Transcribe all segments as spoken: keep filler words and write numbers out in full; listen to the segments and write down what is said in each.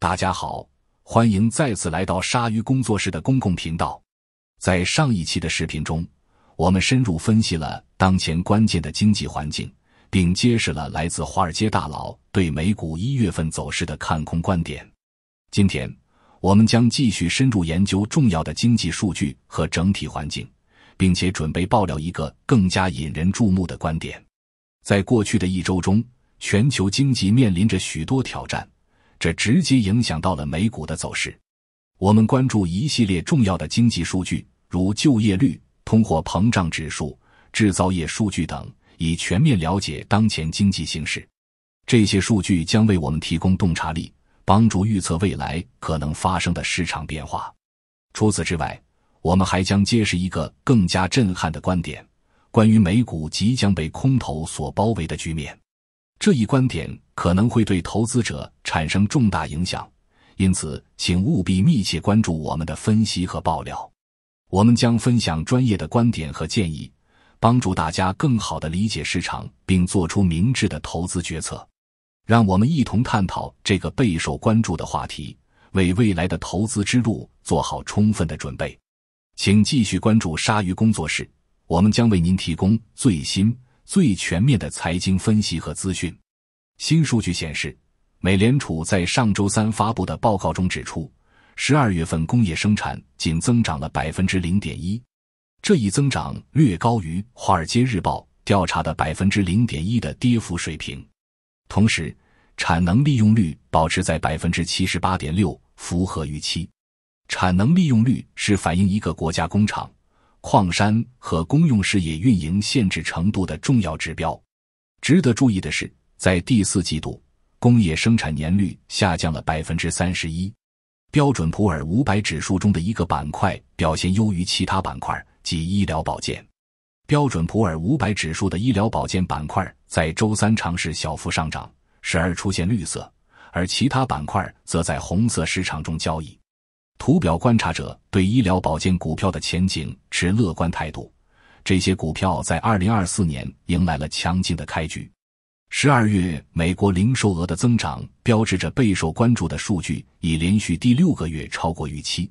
大家好，欢迎再次来到鲨鱼工作室的公共频道。在上一期的视频中，我们深入分析了当前关键的经济环境，并揭示了来自华尔街大佬对美股一月份走势的看空观点。今天，我们将继续深入研究重要的经济数据和整体环境，并且准备爆料一个更加引人注目的观点。在过去的一周中，全球经济面临着许多挑战。 这直接影响到了美股的走势。我们关注一系列重要的经济数据，如就业率、通货膨胀指数、制造业数据等，以全面了解当前经济形势。这些数据将为我们提供洞察力，帮助预测未来可能发生的市场变化。除此之外，我们还将揭示一个更加震撼的观点：关于美股即将被空头所包围的局面。 这一观点可能会对投资者产生重大影响，因此，请务必密切关注我们的分析和爆料。我们将分享专业的观点和建议，帮助大家更好地理解市场并做出明智的投资决策。让我们一同探讨这个备受关注的话题，为未来的投资之路做好充分的准备。请继续关注鲨鱼工作室，我们将为您提供最新、 最全面的财经分析和资讯。新数据显示，美联储在上周三发布的报告中指出， 十二月份工业生产仅增长了 百分之零点一， 这一增长略高于《华尔街日报》调查的 百分之零点一 的跌幅水平。同时，产能利用率保持在 百分之七十八点六， 符合预期。产能利用率是反映一个国家工厂、 矿山和公用事业运营限制程度的重要指标。值得注意的是，在第四季度，工业生产年率下降了 百分之三十一。标准普尔五百指数中的一个板块表现优于其他板块，即医疗保健。标准普尔五百指数的医疗保健板块在周三尝试小幅上涨，时而出现绿色，而其他板块则在红色市场中交易。 图表观察者对医疗保健股票的前景持乐观态度，这些股票在二零二四年迎来了强劲的开局。十二月美国零售额的增长标志着备受关注的数据已连续第六个月超过预期，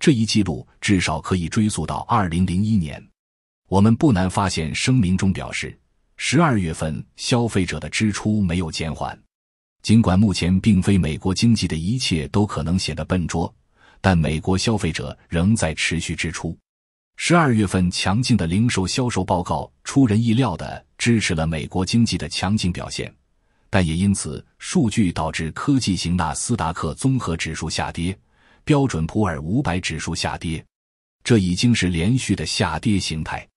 这一记录至少可以追溯到二零零一年。我们不难发现，声明中表示，十二月份消费者的支出没有减缓，尽管目前并非美国经济的一切都可能显得笨拙。 但美国消费者仍在持续支出。十二月份强劲的零售销售报告出人意料地支持了美国经济的强劲表现，但也因此数据导致科技型纳斯达克综合指数下跌，标准普尔五百指数下跌，这已经是连续的下跌形态，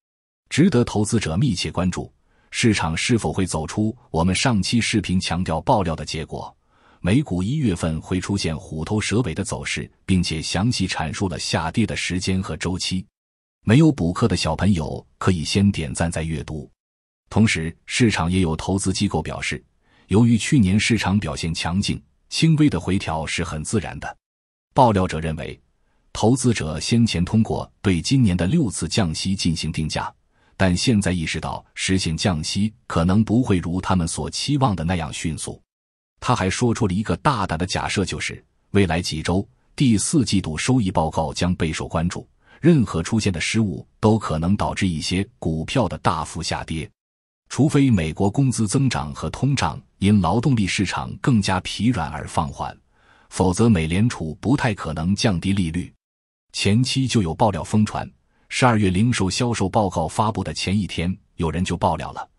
值得投资者密切关注。市场是否会走出我们上期视频强调爆料的结果？ 美股一月份会出现虎头蛇尾的走势，并且详细阐述了下跌的时间和周期。没有补课的小朋友可以先点赞再阅读。同时，市场也有投资机构表示，由于去年市场表现强劲，轻微的回调是很自然的。爆料者认为，投资者先前通过对今年的六次降息进行定价，但现在意识到实现降息可能不会如他们所期望的那样迅速。 他还说出了一个大胆的假设，就是未来几周第四季度收益报告将备受关注，任何出现的失误都可能导致一些股票的大幅下跌，除非美国工资增长和通胀因劳动力市场更加疲软而放缓，否则美联储不太可能降低利率。前期就有爆料疯传， 十二月零售销售报告发布的前一天，有人就爆料了。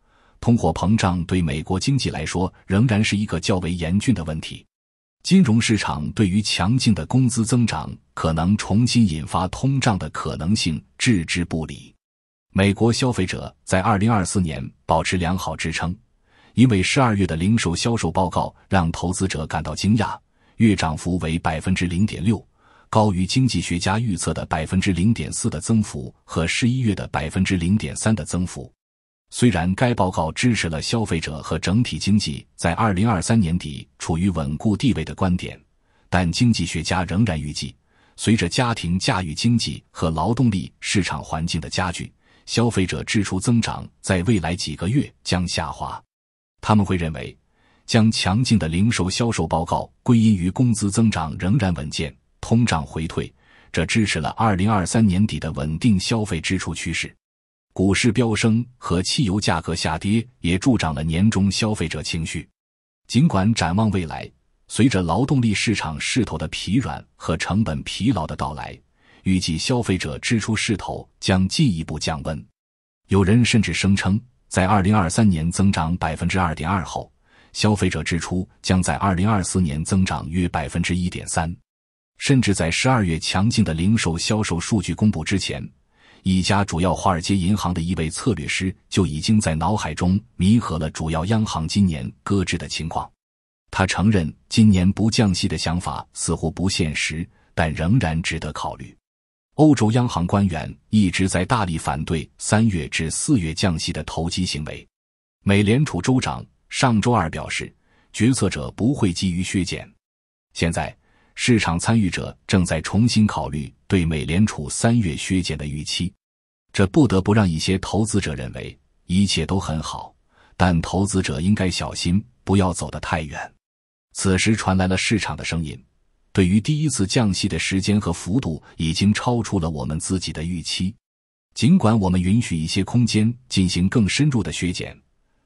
通货膨胀对美国经济来说仍然是一个较为严峻的问题。金融市场对于强劲的工资增长可能重新引发通胀的可能性置之不理。美国消费者在二零二四年保持良好支撑，因为十二月的零售销售报告让投资者感到惊讶，月涨幅为 百分之零点六， 高于经济学家预测的 百分之零点四 的增幅和十一月的 百分之零点三 的增幅。 虽然该报告支持了消费者和整体经济在二零二三年底处于稳固地位的观点，但经济学家仍然预计，随着家庭驾驭经济和劳动力市场环境的加剧，消费者支出增长在未来几个月将下滑。他们会认为，将强劲的零售销售报告归因于工资增长仍然稳健、通胀回退，这支持了二零二三年底的稳定消费支出趋势。股市飙升和汽油价格下跌也助长了年终消费者情绪。尽管展望未来，随着劳动力市场势头的疲软和成本疲劳的到来，预计消费者支出势头将进一步降温。有人甚至声称，在二零二三年增长 百分之二点二 后，消费者支出将在二零二四年增长约 百分之一点三。甚至在十二月强劲的零售销售数据公布之前，一家主要华尔街银行的一位策略师就已经在脑海中弥合了主要央行今年搁置的情况。他承认今年不降息的想法似乎不现实，但仍然值得考虑。欧洲央行官员一直在大力反对三月至四月降息的投机行为。美联储州长上周二表示，决策者不会急于削减。现在，市场参与者正在重新考虑对美联储三月削减的预期。这不得不让一些投资者认为一切都很好，但投资者应该小心，不要走得太远。此时传来了市场的声音，对于第一次降息的时间和幅度已经超出了我们自己的预期。尽管我们允许一些空间进行更深入的削减，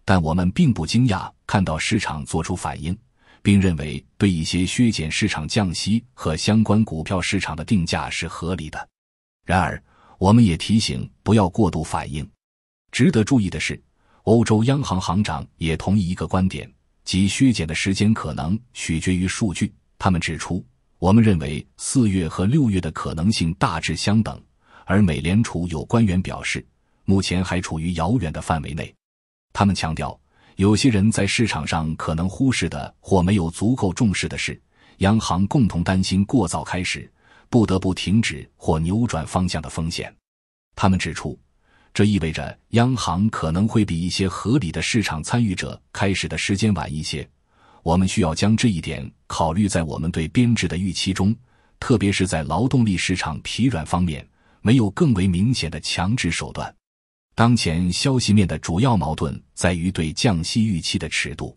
但我们并不惊讶看到市场做出反应，并认为对一些削减市场降息和相关股票市场的定价是合理的。然而，我们也提醒不要过度反应。值得注意的是，欧洲央行行长也同意一个观点，即削减的时间可能取决于数据。他们指出，我们认为四月和六月的可能性大致相等，而美联储有官员表示，目前还处于遥远的范围内。他们强调，有些人在市场上可能忽视的或没有足够重视的是，央行共同担心过早开始、不得不停止或扭转方向的风险。他们指出，这意味着央行可能会比一些合理的市场参与者开始的时间晚一些。我们需要将这一点考虑在我们对编制的预期中，特别是在劳动力市场疲软方面，没有更为明显的强制手段。当前消息面的主要矛盾在于对降息预期的尺度。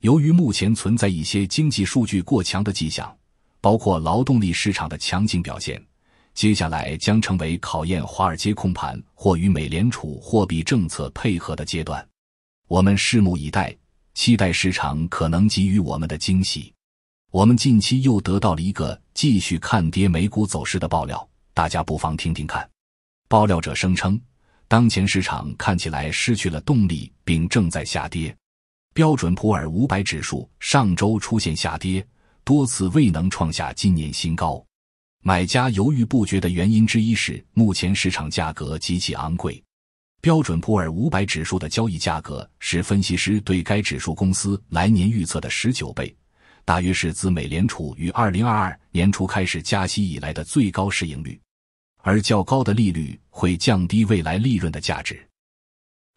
由于目前存在一些经济数据过强的迹象，包括劳动力市场的强劲表现，接下来将成为考验华尔街控盘或与美联储货币政策配合的阶段。我们拭目以待，期待市场可能给予我们的惊喜。我们近期又得到了一个继续看跌美股走势的爆料，大家不妨听听看。爆料者声称，当前市场看起来失去了动力并正在下跌。标准普尔五百指数上周出现下跌，多次未能创下今年新高。买家犹豫不决的原因之一是目前市场价格极其昂贵。标准普尔五百指数的交易价格是分析师对该指数公司来年预测的十九倍，大约是自美联储于二零二二年初开始加息以来的最高市盈率。而较高的利率会降低未来利润的价值。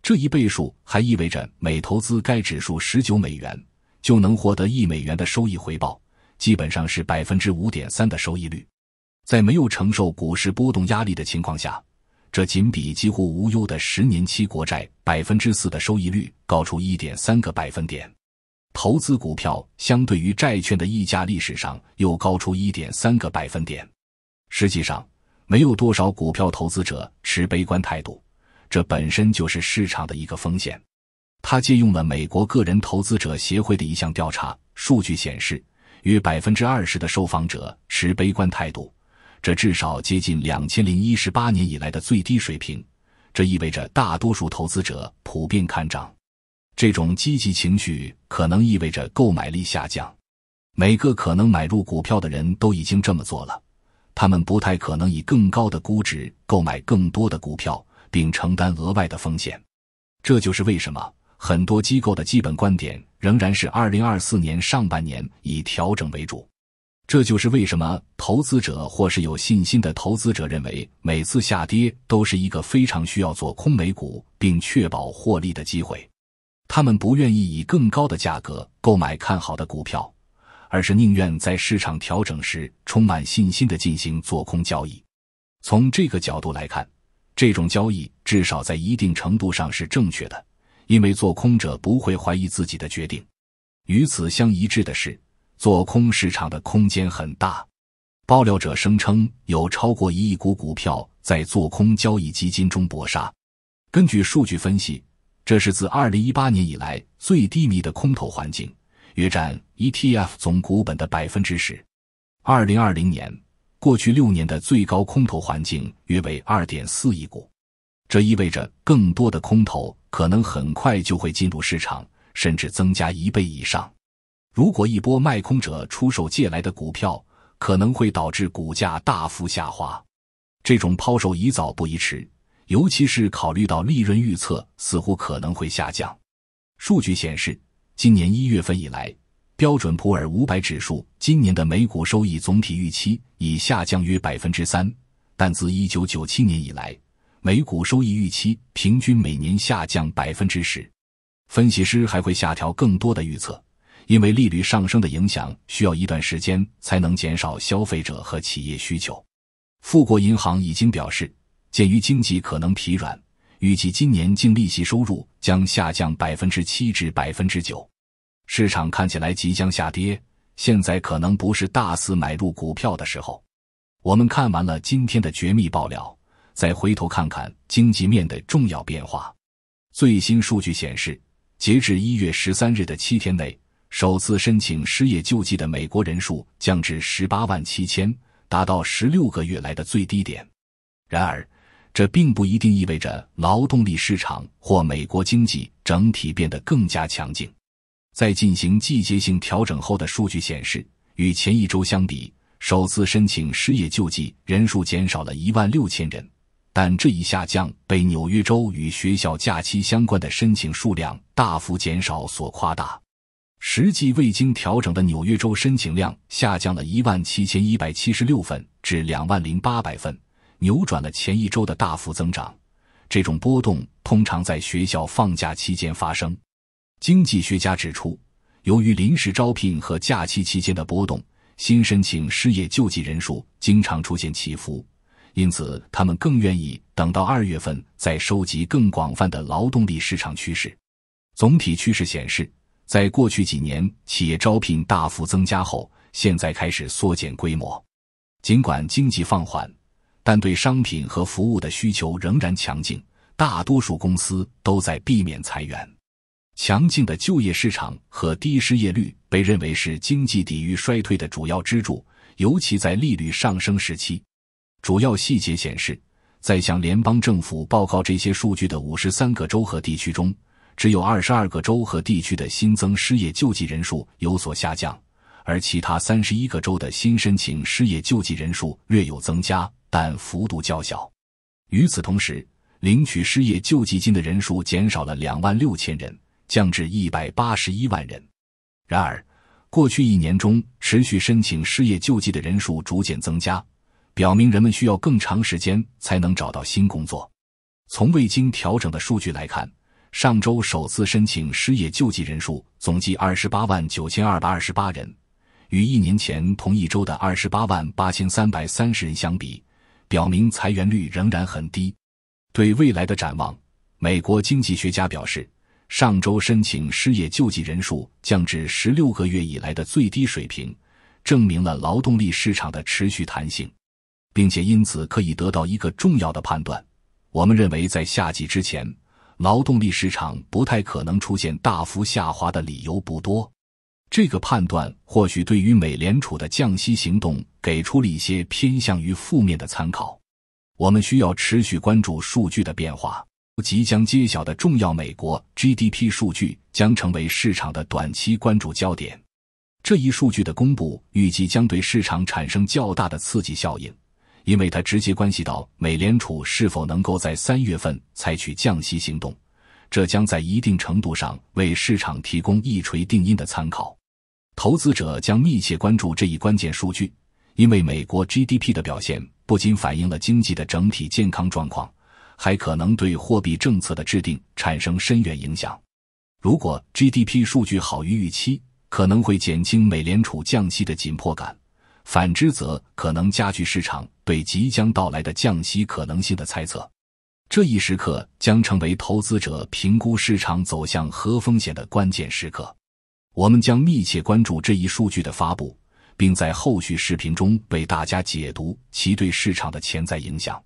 这一倍数还意味着每投资该指数十九美元，就能获得一美元的收益回报，基本上是 百分之五点三 的收益率。在没有承受股市波动压力的情况下，这仅比几乎无忧的十年期国债 百分之四 的收益率高出 一点三 个百分点。投资股票相对于债券的溢价历史上又高出 一点三 个百分点。实际上，没有多少股票投资者持悲观态度，这本身就是市场的一个风险。他借用了美国个人投资者协会的一项调查，数据显示，约 百分之二十 的受访者持悲观态度，这至少接近二零一八年以来的最低水平。这意味着大多数投资者普遍看涨。这种积极情绪可能意味着购买力下降。每个可能买入股票的人都已经这么做了。他们不太可能以更高的估值购买更多的股票，并承担额外的风险。这就是为什么很多机构的基本观点仍然是二零二四年上半年以调整为主。这就是为什么投资者或是有信心的投资者认为每次下跌都是一个非常需要做空美股并确保获利的机会。他们不愿意以更高的价格购买看好的股票，而是宁愿在市场调整时充满信心地进行做空交易。从这个角度来看，这种交易至少在一定程度上是正确的，因为做空者不会怀疑自己的决定。与此相一致的是，做空市场的空间很大。爆料者声称有超过一亿股股票在做空交易基金中搏杀。根据数据分析，这是自二零一八年以来最低迷的空头环境，约占 E T F 总股本的 百分之十。二零二零年，过去六年的最高空头环境约为 二点四亿股。这意味着更多的空头可能很快就会进入市场，甚至增加一倍以上。如果一波卖空者出售借来的股票，可能会导致股价大幅下滑。这种抛售宜早不宜迟，尤其是考虑到利润预测似乎可能会下降。数据显示，今年一月份以来，标准普尔五百指数今年的每股收益总体预期已下降约 百分之三， 但自一九九七年以来，每股收益预期平均每年下降 百分之十。 分析师还会下调更多的预测，因为利率上升的影响需要一段时间才能减少消费者和企业需求。富国银行已经表示，鉴于经济可能疲软，预计今年净利息收入将下降 百分之七 至 百分之九。 市场看起来即将下跌，现在可能不是大肆买入股票的时候。我们看完了今天的绝密爆料，再回头看看经济面的重要变化。最新数据显示，截至一月十三日的七天内，首次申请失业救济的美国人数降至 十八万七千， 达到十六个月来的最低点。然而，这并不一定意味着劳动力市场或美国经济整体变得更加强劲。在进行季节性调整后的数据显示，与前一周相比，首次申请失业救济人数减少了 一万六千人。但这一下降被纽约州与学校假期相关的申请数量大幅减少所夸大。实际未经调整的纽约州申请量下降了 一万七千一百七十六份至 两万零八百份，扭转了前一周的大幅增长。这种波动通常在学校放假期间发生。经济学家指出，由于临时招聘和假期期间的波动，新申请失业救济人数经常出现起伏。因此，他们更愿意等到二月份再收集更广泛的劳动力市场趋势。总体趋势显示，在过去几年企业招聘大幅增加后，现在开始缩减规模。尽管经济放缓，但对商品和服务的需求仍然强劲，大多数公司都在避免裁员。强劲的就业市场和低失业率被认为是经济抵御衰退的主要支柱，尤其在利率上升时期。主要细节显示，在向联邦政府报告这些数据的五十三个州和地区中，只有二十二个州和地区的新增失业救济人数有所下降，而其他三十一个州的新申请失业救济人数略有增加，但幅度较小。与此同时，领取失业救济金的人数减少了 两万六千人，降至一百八十一万人。然而，过去一年中持续申请失业救济的人数逐渐增加，表明人们需要更长时间才能找到新工作。从未经调整的数据来看，上周首次申请失业救济人数总计 二十八万九千二百二十八人，与一年前同一周的 二十八万八千三百三十人相比，表明裁员率仍然很低。对未来的展望，美国经济学家表示，上周申请失业救济人数降至十六个月以来的最低水平，证明了劳动力市场的持续弹性。并且因此可以得到一个重要的判断，我们认为在夏季之前，劳动力市场不太可能出现大幅下滑的理由不多。这个判断或许对于美联储的降息行动给出了一些偏向于负面的参考。我们需要持续关注数据的变化。即将揭晓的重要美国 G D P 数据将成为市场的短期关注焦点。这一数据的公布预计将对市场产生较大的刺激效应，因为它直接关系到美联储是否能够在三月份采取降息行动，这将在一定程度上为市场提供一锤定音的参考。投资者将密切关注这一关键数据，因为美国 G D P 的表现不仅反映了经济的整体健康状况，还可能对货币政策的制定产生深远影响。如果 G D P 数据好于预期，可能会减轻美联储降息的紧迫感，反之则可能加剧市场对即将到来的降息可能性的猜测。这一时刻将成为投资者评估市场走向和风险的关键时刻。我们将密切关注这一数据的发布，并在后续视频中为大家解读其对市场的潜在影响。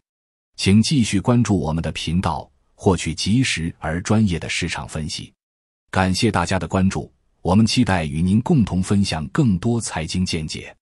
请继续关注我们的频道，获取及时而专业的市场分析。感谢大家的关注，我们期待与您共同分享更多财经见解。